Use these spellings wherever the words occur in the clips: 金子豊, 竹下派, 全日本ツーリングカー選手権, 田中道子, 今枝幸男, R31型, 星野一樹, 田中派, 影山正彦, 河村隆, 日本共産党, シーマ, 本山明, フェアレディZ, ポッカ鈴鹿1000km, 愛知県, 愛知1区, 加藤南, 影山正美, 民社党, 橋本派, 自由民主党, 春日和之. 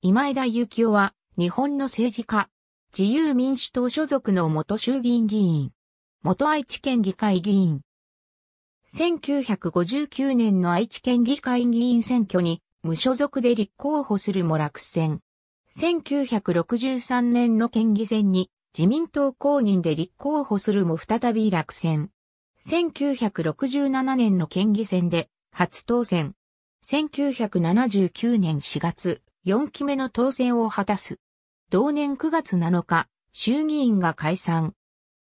今枝幸男は、日本の政治家、自由民主党所属の元衆議院議員、元愛知県議会議員。1959年の愛知県議会議員選挙に、無所属で立候補するも落選。1963年の県議選に、自民党公認で立候補するも再び落選。1967年の県議選で、初当選。1979年4月。4期目の当選を果たす。同年9月7日、衆議院が解散。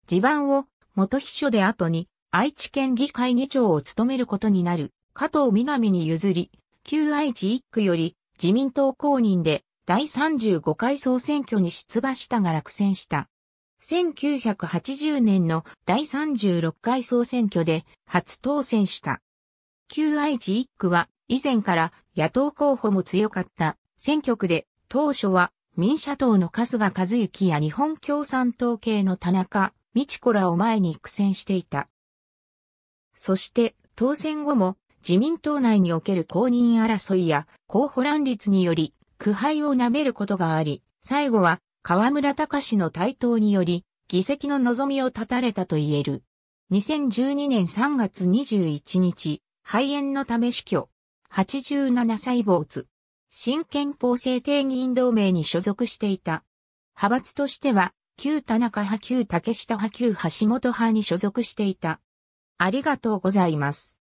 地盤を元秘書で後に愛知県議会議長を務めることになる加藤南に譲り、旧愛知1区より自民党公認で第35回総選挙に出馬したが落選した。1980年の第36回総選挙で初当選した。旧愛知1区は以前から野党候補も強かった。選挙区で、当初は民社党の春日和之や日本共産党系の田中道子らを前に苦戦していた。そして、当選後も自民党内における公認争いや候補乱立により苦杯をなめることがあり、最後は河村隆の台頭により議席の望みを絶たれたと言える。2012年3月21日、肺炎のため死去。87歳没。新憲法制定議員同盟に所属していた。派閥としては、旧田中派、旧竹下派、旧橋本派に所属していた。ありがとうございます。